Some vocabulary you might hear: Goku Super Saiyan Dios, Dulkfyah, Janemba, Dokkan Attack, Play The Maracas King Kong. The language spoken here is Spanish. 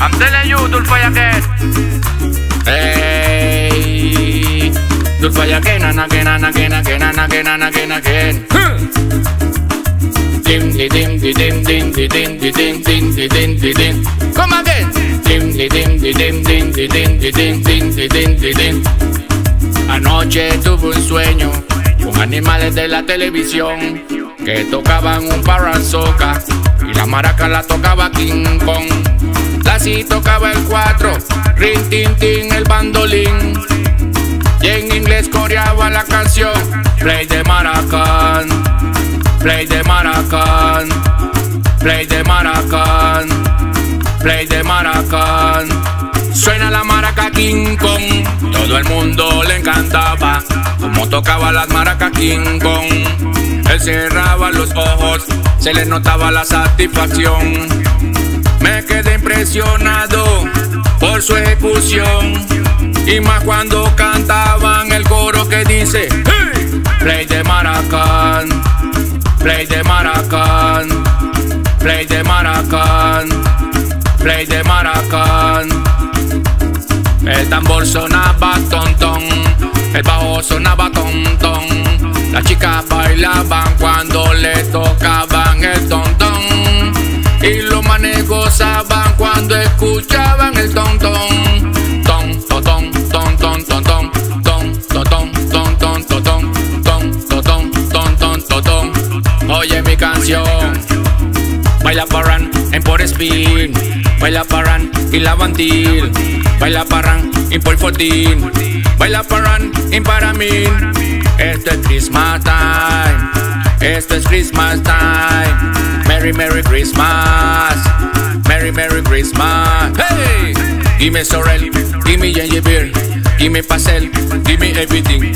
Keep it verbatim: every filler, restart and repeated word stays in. I'm telling you, Dulkfyah again. Hey, Dulkfyah again and again and again again and again and again again. Dim di dim di dim dim di dim di dim dim di dim di dim. Come again. Dim di dim di dim dim di dim di dim dim di dim di dim. Anoche tuve un sueño con animales de la televisión que tocaban un paranzoca y la maraca la tocaba King Kong. Lassie tocaba el cuatro, rin tin tin el bandolín, y en inglés coreaba la canción Play the Maracan, Play the Maracan, Play the Maracan, Play the Maracan. Suena la maraca King Kong, todo el mundo le encantaba como tocaba las maracas King Kong. Él cerraba los ojos, se le notaba la satisfacción. Me quedé impresionado por su ejecución, y más cuando cantaban el coro que dice hey! Play the Maracan, Play the Maracan, Play the Maracan, Play the Maracan. El tambor sonaba tontón, el bajo sonaba tontón, las chicas bailaban cuando le tocaban el tontón, y los manes gozaban cuando escuchaban el ton ton ton ton ton ton ton ton ton ton ton ton ton ton ton ton. Oye mi canción, baila parran en por spin, baila parran y la bandil, baila parran y por fortín, baila parran y para mí. Esto es Christmas time, esto es Christmas time. Merry Merry Christmas, Merry Merry Christmas. Hey, give me sorrel, give me ginger beer, give me pastel, give me everything.